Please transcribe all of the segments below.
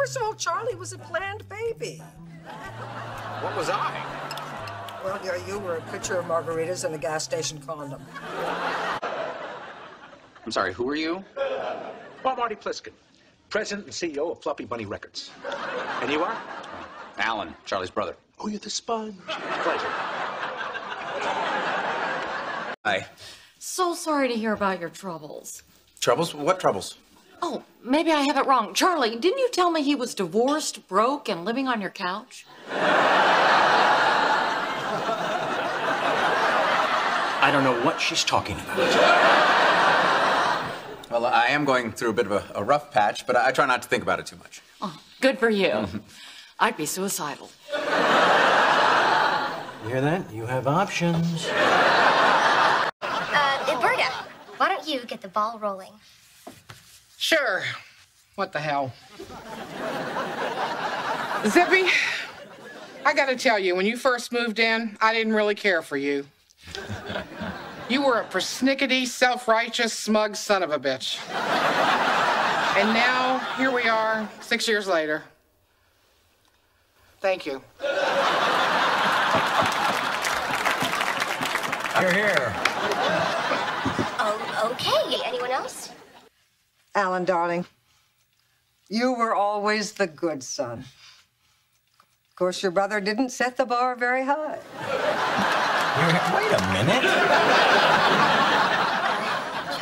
First of all, Charlie was a planned baby. What was I? Well, yeah, you were a pitcher of margaritas and a gas station condom. I'm sorry, who are you? Well, Marty Plissken, president and CEO of Fluffy Bunny Records. And you are? Alan, Charlie's brother. Oh, you're the sponge. Pleasure. Hi. So sorry to hear about your troubles. Troubles? What troubles? Oh, maybe I have it wrong. Charlie, didn't you tell me he was divorced, broke, and living on your couch? I don't know what she's talking about. Well, I am going through a bit of a rough patch, but I try not to think about it too much. Oh, good for you. I'd be suicidal. You hear that? You have options. Alberta, why don't you get the ball rolling? Sure. What the hell? Zippy, I gotta tell you, when you first moved in, I didn't really care for you. You were a persnickety, self-righteous, smug son of a bitch. And now, here we are, 6 years later. Thank you. You're here. Oh, okay. Anyone else? Alan, darling, you were always the good son. Of course, your brother didn't set the bar very high. Wait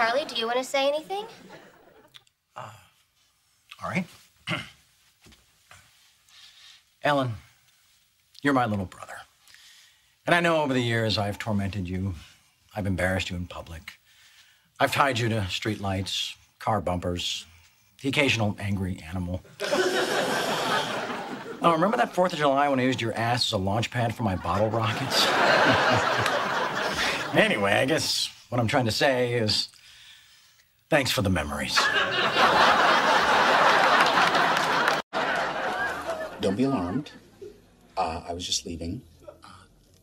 a minute. Charlie, do you want to say anything? All right. Alan, you're my little brother. And I know over the years I've tormented you. I've embarrassed you in public. I've tied you to street lights, car bumpers, the occasional angry animal. Oh, remember that 4th of July when I used your ass as a launch pad for my bottle rockets? Anyway, I guess what I'm trying to say is thanks for the memories. Don't be alarmed. I was just leaving.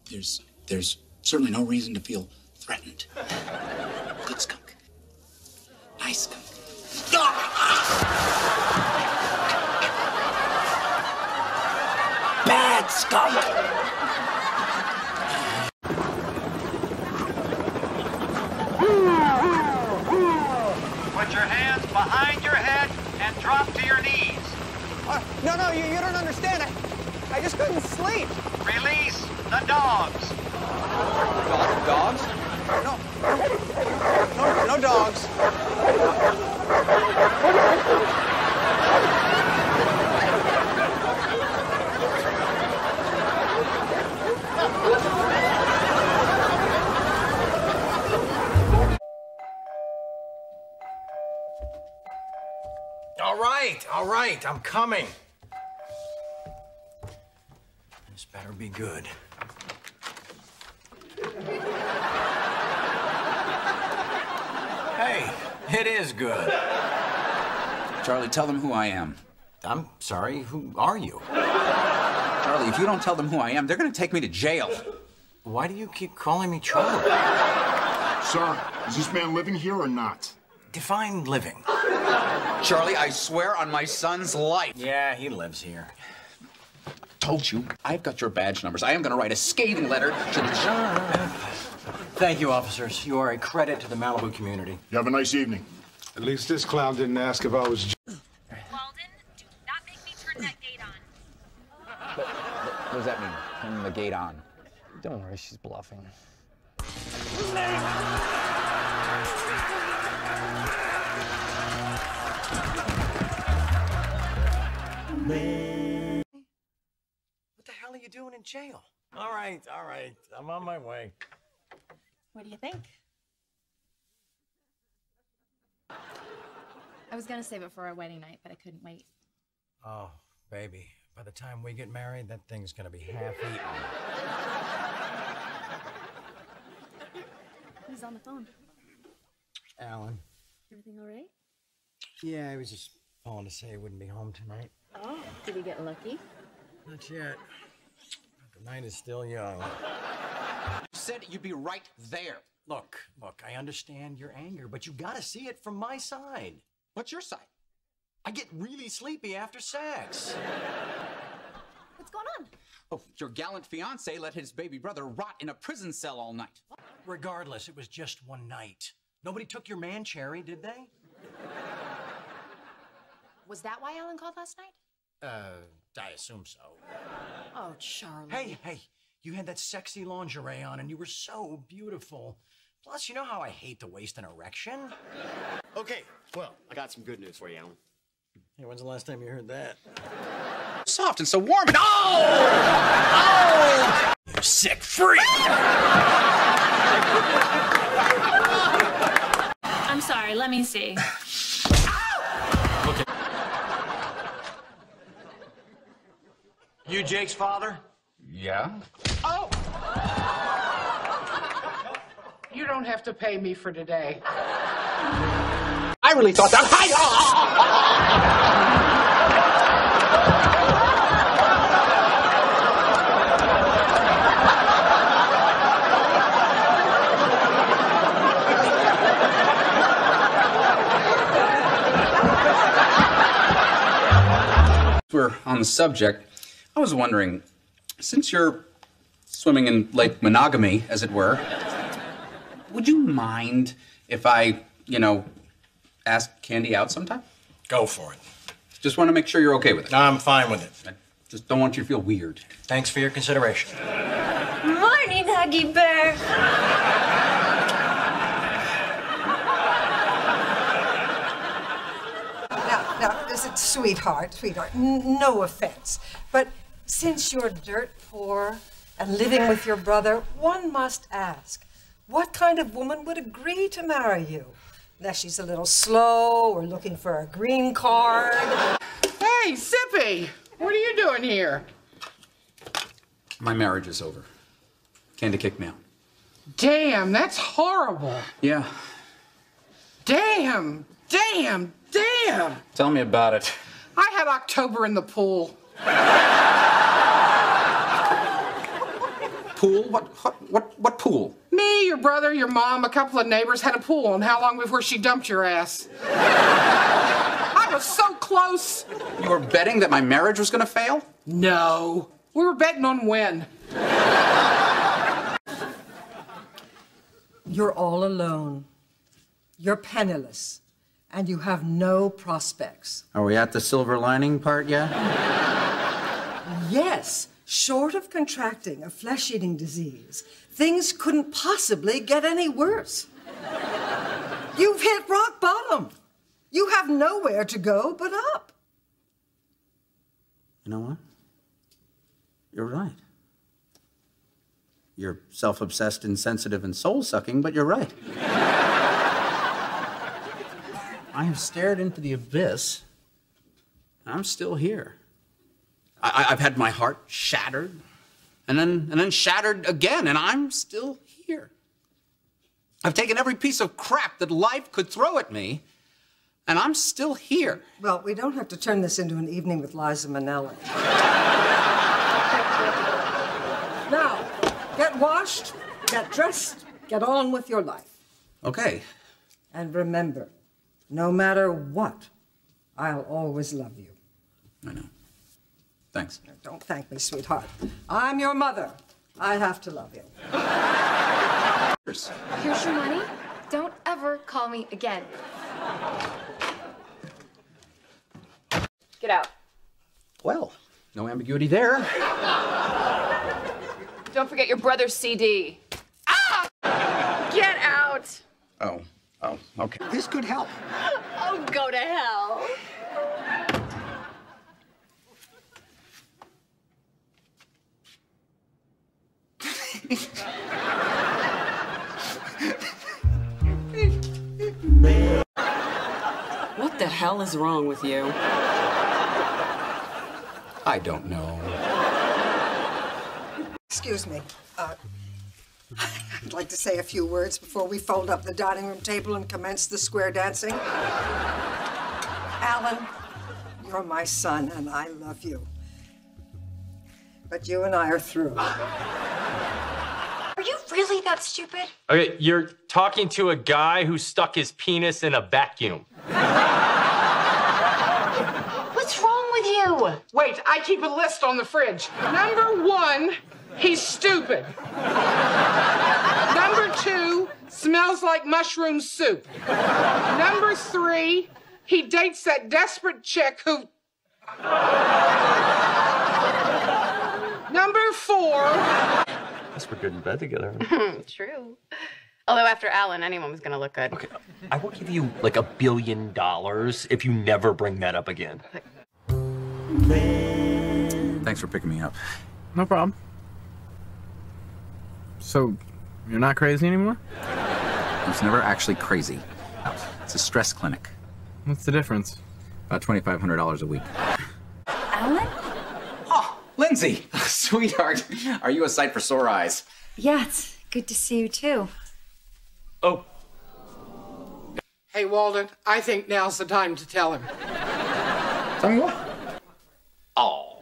There's certainly no reason to feel threatened. Good skunk. Nice skunk. Bad skunk. Put your hands behind your head and drop to your knees. No, you don't understand. I just couldn't sleep. Release the dogs. Dogs? No dogs. All right, I'm coming. This better be good. Hey, it is good. Charlie, tell them who I am. I'm sorry, who are you? Charlie, if you don't tell them who I am, they're gonna take me to jail. Why do you keep calling me Charlie? Sir, is this man living here or not? Define living. Charlie, I swear on my son's life. Yeah, he lives here. Told you, I've got your badge numbers. I am going to write a scathing letter to the sheriff. Thank you, officers. You are a credit to the Malibu community. You have a nice evening. At least this clown didn't ask if I was... Walden, do not make me turn that gate on. What does that mean, turn the gate on? Don't worry, she's bluffing. What the hell are you doing in jail? All right. I'm on my way. What do you think? I was gonna save it for our wedding night, but I couldn't wait. Oh, baby. By the time we get married, that thing's gonna be half-eaten. Who's on the phone? Alan. Everything all right? Yeah, I was just calling to say I wouldn't be home tonight. Oh, did he get lucky? Not yet. But the night is still young. You said you'd be right there. Look, I understand your anger, but you gotta see it from my side. What's your side? I get really sleepy after sex. What's going on? Oh, your gallant fiancé let his baby brother rot in a prison cell all night. What? Regardless, it was just one night. Nobody took your man, Cherry, did they? Was that why Alan called last night? I assume so. Oh, Charlie. Hey, you had that sexy lingerie on and you were so beautiful. Plus, you know how I hate to waste an erection? Okay, well, I got some good news for you, Alan. Hey, when's the last time you heard that? Soft and so warm and oh! Oh! You sick freak! I'm sorry, let me see. You Jake's father? Yeah. Oh! You don't have to pay me for today. I really thought that... We're on the subject. I was wondering, since you're swimming in late monogamy, as it were, would you mind if I, ask Candy out sometime? Go for it. Just want to make sure you're okay with it. No, I'm fine with it. I just don't want you to feel weird. Thanks for your consideration. Morning, Huggy Bear. Now, listen, sweetheart, no offense, but since you're dirt poor and living with your brother, one must ask, what kind of woman would agree to marry you? Unless she's a little slow or looking for a green card. Hey, Sippy, what are you doing here? My marriage is over. Candy kicked me out. Damn, that's horrible. Yeah. Damn. Tell me about it. I had October in the pool. Pool? What pool? Me, your brother, your mom, a couple of neighbors had a pool, and how long before she dumped your ass? I was so close. You were betting that my marriage was gonna fail? No. We were betting on when. You're all alone. You're penniless. And you have no prospects. Are we at the silver lining part yet? Yes. Short of contracting a flesh-eating disease, things couldn't possibly get any worse. You've hit rock bottom. You have nowhere to go but up. You know what? You're right. You're self-obsessed, insensitive, and soul-sucking, but you're right. I have stared into the abyss, and I'm still here. I've had my heart shattered, and then shattered again, and I'm still here. I've taken every piece of crap that life could throw at me, and I'm still here. Well, we don't have to turn this into an evening with Liza Minnelli. Now, get washed, get dressed, get on with your life. Okay. And remember, no matter what, I'll always love you. I know. Thanks. No, don't thank me, sweetheart. I'm your mother. I have to love you. Here's your money. Don't ever call me again. Get out. Well, no ambiguity there. Don't forget your brother's CD. Ah! Get out! Oh. Oh, okay. This could help. Oh, go to hell. What the hell is wrong with you? I don't know. Excuse me. I'd like to say a few words before we fold up the dining room table and commence the square dancing. Alan, you're my son, and I love you. But you and I are through. Are you really that stupid? Okay, you're talking to a guy who stuck his penis in a vacuum. do? Wait, I keep a list on the fridge. Number 1, he's stupid. Number 2, smells like mushroom soup. Number 3, he dates that desperate chick who... Number 4... Guess we're good in bed together. True. Although after Alan, anyone was gonna look good. Okay, I will give you like $1 billion if you never bring that up again. Thanks for picking me up. No problem. So, you're not crazy anymore? It's never actually crazy. It's a stress clinic. What's the difference? About $2,500 a week. Alan? Oh, Lindsay! Sweetheart, are you a sight for sore eyes? Yeah, it's good to see you too. Oh. Hey, Walden, I think now's the time to tell him. Tell me what? Oh.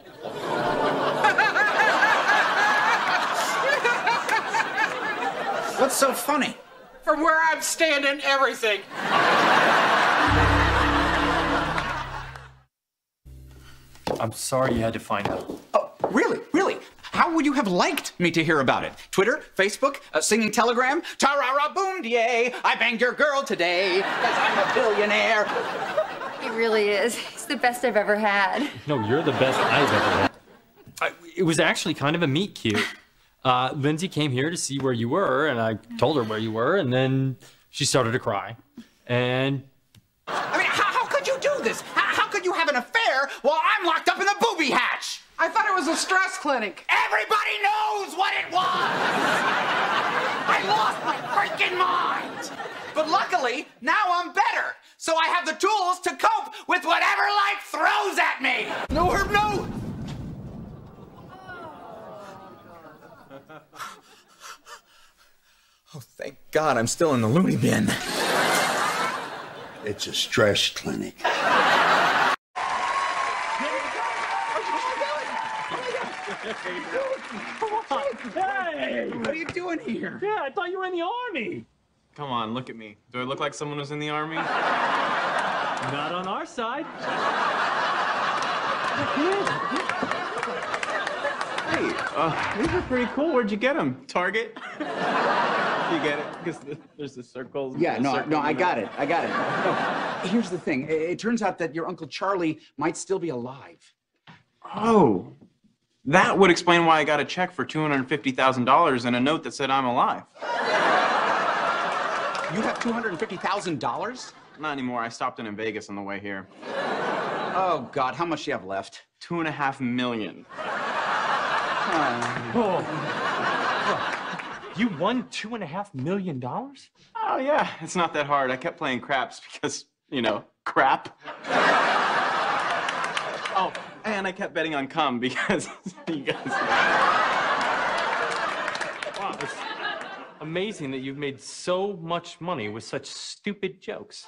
What's so funny? From where I'm standing, everything. I'm sorry you had to find out. Oh, really? Really? How would you have liked me to hear about it? Twitter, Facebook, a singing telegram, ta-ra-ra-boom-de-ay, I banged your girl today, because I'm a billionaire. He really is. He's the best I've ever had. No, you're the best I've ever had. It was actually kind of a meet-cute. Lindsay came here to see where you were, and I told her where you were, and then she started to cry. And... I mean, how could you do this? How could you have an affair while I'm locked up in the booby hatch? I thought it was a stress clinic. Everybody knows what it was! I lost my freaking mind! But luckily, now I'm better, so I have the tools to cope with whatever life throws at me! No, Herb, no! Oh, thank God, I'm still in the loony bin. It's a stress clinic. Hey! What are you doing here? Yeah, I thought you were in the army. Come on, look at me. Do I look like someone who's in the army? Not on our side. Hey, these are pretty cool. Where'd you get them? Target? You get it? Because there's the circles. Yeah, no, I got it. I got it. No, here's the thing. It turns out that your Uncle Charlie might still be alive. Oh. That would explain why I got a check for $250,000 and a note that said I'm alive. You have $250,000? Not anymore. I stopped in Vegas on the way here. Oh, God. How much do you have left? $2.5 million. Oh. You won $2.5 million? Oh, yeah. It's not that hard. I kept playing craps because, you know, crap. Oh. And I kept betting on cum because you guys... Wow, it's amazing that you've made so much money with such stupid jokes.